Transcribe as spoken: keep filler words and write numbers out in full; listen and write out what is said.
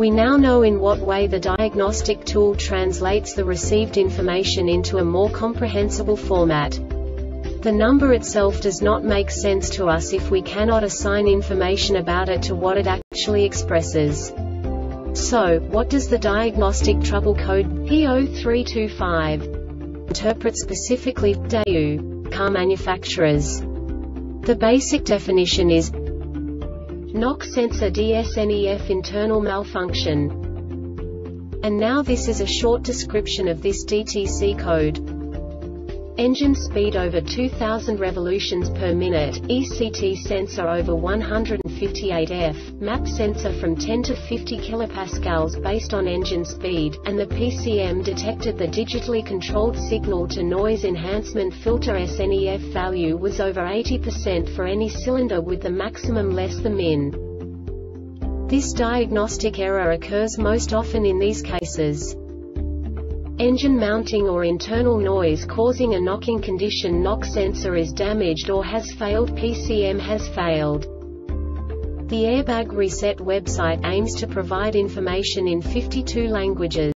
We now know in what way the diagnostic tool translates the received information into a more comprehensible format. The number itself does not make sense to us if we cannot assign information about it to what it actually expresses. So, what does the diagnostic trouble code P zero three two five interpret specifically for Daewoo car manufacturers? The basic definition is knock sensor D S N E F internal malfunction. And now this is a short description of this D T C code. Engine speed over two thousand revolutions per minute, E C T sensor over one hundred fifty-eight F, MAP sensor from ten to fifty kilopascals based on engine speed, and the P C M detected the digitally controlled signal to noise enhancement filter S N E F value was over eighty percent for any cylinder with the maximum less than min. This diagnostic error occurs most often in these cases. Engine mounting or internal noise causing a knocking condition. Knock sensor is damaged or has failed. P C M has failed. The Airbag Reset website aims to provide information in fifty-two languages.